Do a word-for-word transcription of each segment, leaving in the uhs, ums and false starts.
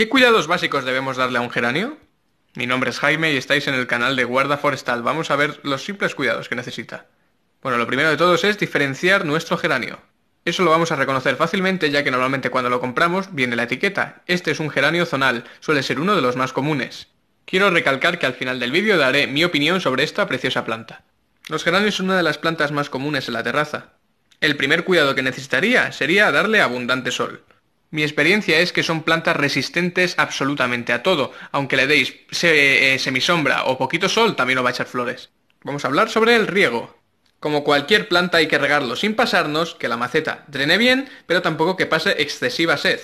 ¿Qué cuidados básicos debemos darle a un geranio? Mi nombre es Jaime y estáis en el canal de Guarda Forestal. Vamos a ver los simples cuidados que necesita. Bueno, lo primero de todos es diferenciar nuestro geranio. Eso lo vamos a reconocer fácilmente, ya que normalmente cuando lo compramos viene la etiqueta. Este es un geranio zonal, suele ser uno de los más comunes. Quiero recalcar que al final del vídeo daré mi opinión sobre esta preciosa planta. Los geranios son una de las plantas más comunes en la terraza. El primer cuidado que necesitaría sería darle abundante sol. Mi experiencia es que son plantas resistentes absolutamente a todo, aunque le deis se, eh, semisombra o poquito sol también os va a echar flores. Vamos a hablar sobre el riego. Como cualquier planta hay que regarlo sin pasarnos, que la maceta drene bien, pero tampoco que pase excesiva sed.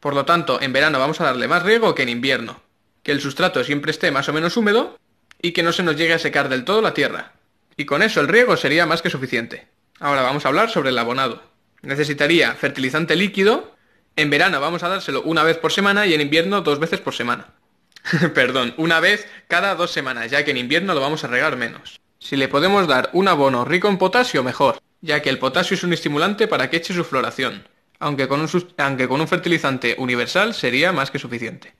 Por lo tanto, en verano vamos a darle más riego que en invierno. Que el sustrato siempre esté más o menos húmedo y que no se nos llegue a secar del todo la tierra. Y con eso el riego sería más que suficiente. Ahora vamos a hablar sobre el abonado. Necesitaría fertilizante líquido. En verano vamos a dárselo una vez por semana y en invierno dos veces por semana. Perdón, una vez cada dos semanas, ya que en invierno lo vamos a regar menos. Si le podemos dar un abono rico en potasio, mejor, ya que el potasio es un estimulante para que eche su floración, aunque con un, aunque con un fertilizante universal sería más que suficiente.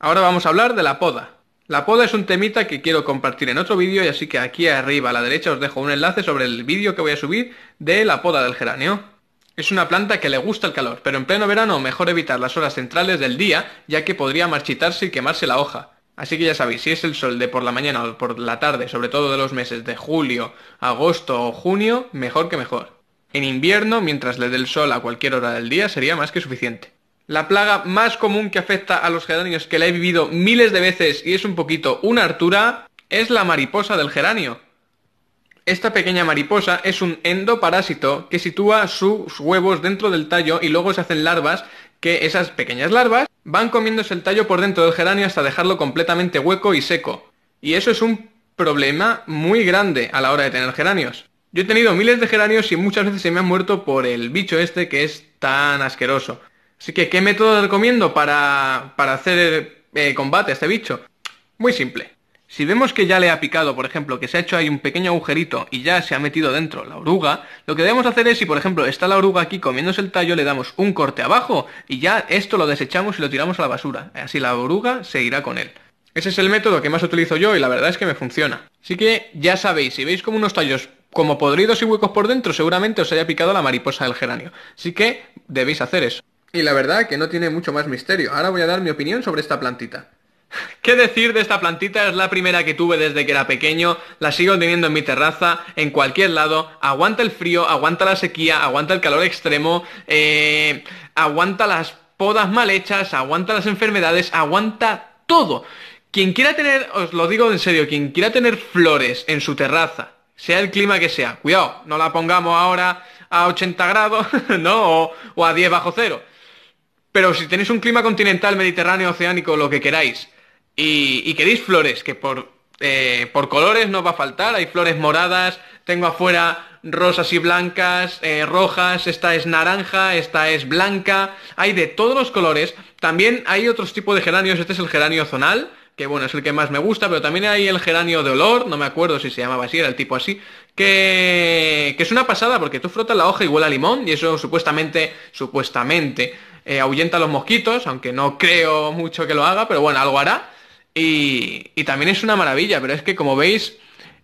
Ahora vamos a hablar de la poda. La poda es un temita que quiero compartir en otro vídeo, y así que aquí arriba a la derecha os dejo un enlace sobre el vídeo que voy a subir de la poda del geranio. Es una planta que le gusta el calor, pero en pleno verano mejor evitar las horas centrales del día, ya que podría marchitarse y quemarse la hoja. Así que ya sabéis, si es el sol de por la mañana o por la tarde, sobre todo de los meses de julio, agosto o junio, mejor que mejor. En invierno, mientras le dé el sol a cualquier hora del día, sería más que suficiente. La plaga más común que afecta a los geranios, que la he vivido miles de veces y es un poquito una hartura, es la mariposa del geranio. Esta pequeña mariposa es un endoparásito que sitúa sus huevos dentro del tallo y luego se hacen larvas, que esas pequeñas larvas van comiéndose el tallo por dentro del geranio hasta dejarlo completamente hueco y seco. Y eso es un problema muy grande a la hora de tener geranios. Yo he tenido miles de geranios y muchas veces se me han muerto por el bicho este que es tan asqueroso. Así que, ¿qué método recomiendo para, para hacer eh, combate a este bicho? Muy simple. Si vemos que ya le ha picado, por ejemplo, que se ha hecho ahí un pequeño agujerito y ya se ha metido dentro la oruga, lo que debemos hacer es, si por ejemplo está la oruga aquí comiéndose el tallo, le damos un corte abajo y ya esto lo desechamos y lo tiramos a la basura. Así la oruga seguirá con él. Ese es el método que más utilizo yo y la verdad es que me funciona. Así que ya sabéis, si veis como unos tallos como podridos y huecos por dentro, seguramente os haya picado la mariposa del geranio. Así que debéis hacer eso. Y la verdad que no tiene mucho más misterio. Ahora voy a dar mi opinión sobre esta plantita. ¿Qué decir de esta plantita? Es la primera que tuve desde que era pequeño, la sigo teniendo en mi terraza, en cualquier lado, aguanta el frío, aguanta la sequía, aguanta el calor extremo, eh, aguanta las podas mal hechas, aguanta las enfermedades, aguanta todo. Quien quiera tener, os lo digo en serio, quien quiera tener flores en su terraza, sea el clima que sea, cuidado, no la pongamos ahora a ochenta grados, ¿no? O, o a diez bajo cero. Pero si tenéis un clima continental, mediterráneo, oceánico, lo que queráis, Y, y queréis flores, que por, eh, por colores no os va a faltar. Hay flores moradas, tengo afuera rosas y blancas, eh, rojas, esta es naranja, esta es blanca, hay de todos los colores. También hay otros tipos de geranios, este es el geranio zonal, que bueno, es el que más me gusta, pero también hay el geranio de olor, no me acuerdo si se llamaba así, era el tipo así, que, que es una pasada porque tú frotas la hoja y huele a limón, y eso supuestamente, supuestamente, eh, ahuyenta a los mosquitos, aunque no creo mucho que lo haga, pero bueno, algo hará. Y, y también es una maravilla, pero es que como veis,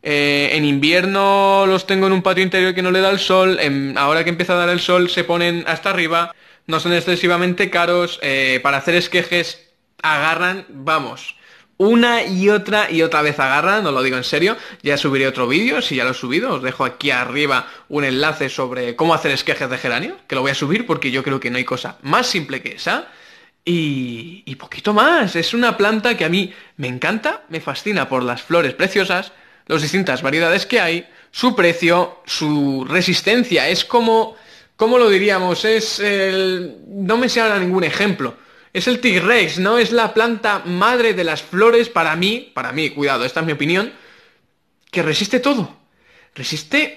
eh, en invierno los tengo en un patio interior que no le da el sol, en, ahora que empieza a dar el sol se ponen hasta arriba, no son excesivamente caros, eh, para hacer esquejes agarran, vamos, una y otra y otra vez agarran, os lo digo en serio, ya subiré otro vídeo, si ya lo he subido, os dejo aquí arriba un enlace sobre cómo hacer esquejes de geranio, que lo voy a subir porque yo creo que no hay cosa más simple que esa. Y, y poquito más, es una planta que a mí me encanta, me fascina por las flores preciosas, las distintas variedades que hay, su precio, su resistencia, es como, ¿cómo lo diríamos? Es el... no me sé ahora ningún ejemplo, es el Tigrex, ¿no? Es la planta madre de las flores para mí, para mí, cuidado, esta es mi opinión, que resiste todo, resiste...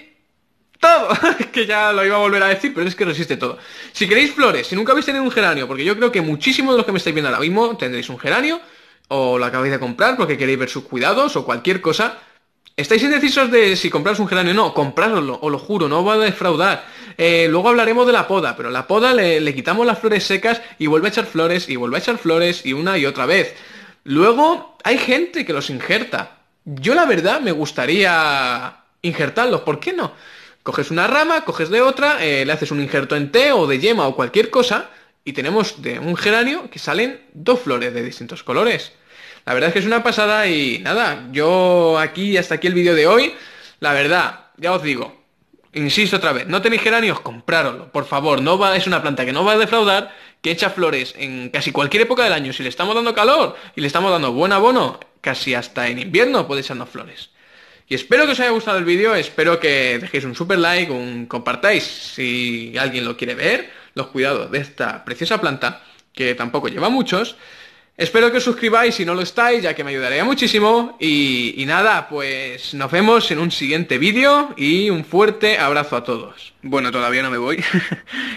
todo, que ya lo iba a volver a decir, pero es que resiste todo. Si queréis flores, si nunca habéis tenido un geranio, porque yo creo que muchísimos de los que me estáis viendo ahora mismo tendréis un geranio, o lo acabáis de comprar porque queréis ver sus cuidados, o cualquier cosa, estáis indecisos de si compraros un geranio o no, comprároslo, os lo juro, no os va a defraudar. eh, luego hablaremos de la poda, pero la poda le, le quitamos las flores secas y vuelve a echar flores y vuelve a echar flores y una y otra vez. Luego hay gente que los injerta. Yo la verdad me gustaría injertarlos, ¿por qué no? Coges una rama, coges de otra, eh, le haces un injerto en té o de yema o cualquier cosa y tenemos de un geranio que salen dos flores de distintos colores. La verdad es que es una pasada y nada, yo aquí, hasta aquí el vídeo de hoy. La verdad, ya os digo, insisto otra vez, no tenéis geranios, comprároslo, por favor, no va, es una planta que no va a defraudar, que echa flores en casi cualquier época del año. Si le estamos dando calor y le estamos dando buen abono, casi hasta en invierno puede echarnos flores. Y espero que os haya gustado el vídeo, espero que dejéis un super like, un compartáis si alguien lo quiere ver, los cuidados de esta preciosa planta, que tampoco lleva muchos. Espero que os suscribáis si no lo estáis, ya que me ayudaría muchísimo. Y, y nada, pues nos vemos en un siguiente vídeo y un fuerte abrazo a todos. Bueno, todavía no me voy,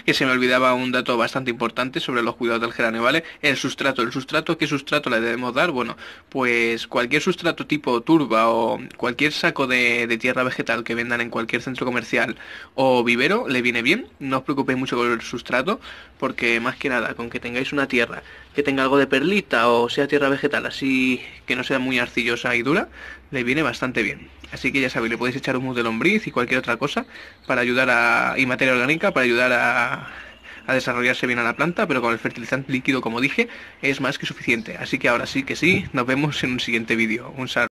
que se me olvidaba un dato bastante importante sobre los cuidados del geranio, ¿vale? El sustrato, el sustrato, ¿qué sustrato le debemos dar? Bueno, pues cualquier sustrato tipo turba o cualquier saco de, de tierra vegetal que vendan en cualquier centro comercial o vivero, le viene bien. No os preocupéis mucho con el sustrato, porque más que nada, con que tengáis una tierra que tenga algo de perlita o sea tierra vegetal, así que no sea muy arcillosa y dura, le viene bastante bien. Así que ya sabéis, le podéis echar humus de lombriz y cualquier otra cosa para ayudar a, y materia orgánica para ayudar a, a desarrollarse bien a la planta, pero con el fertilizante líquido, como dije, es más que suficiente. Así que ahora sí que sí, nos vemos en un siguiente vídeo. Un saludo.